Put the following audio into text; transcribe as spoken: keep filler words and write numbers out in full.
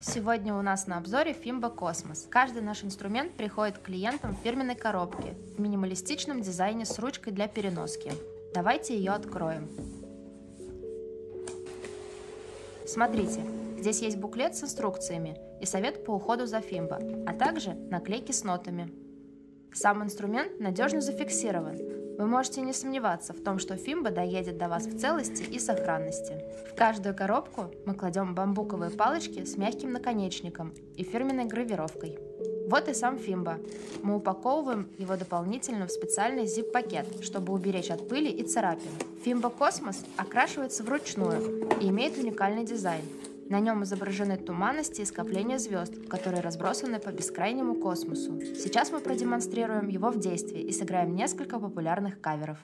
Сегодня у нас на обзоре Фимбо Космос. Каждый наш инструмент приходит к клиентам в фирменной коробке в минималистичном дизайне с ручкой для переноски. Давайте ее откроем. Смотрите, здесь есть буклет с инструкциями и совет по уходу за Фимбо, а также наклейки с нотами. Сам инструмент надежно зафиксирован. Вы можете не сомневаться в том, что Фимбо доедет до вас в целости и сохранности. В каждую коробку мы кладем бамбуковые палочки с мягким наконечником и фирменной гравировкой. Вот и сам Фимбо. Мы упаковываем его дополнительно в специальный зип-пакет, чтобы уберечь от пыли и царапин. Фимбо Космос окрашивается вручную и имеет уникальный дизайн. На нем изображены туманности и скопления звезд, которые разбросаны по бескрайнему космосу. Сейчас мы продемонстрируем его в действии и сыграем несколько популярных каверов.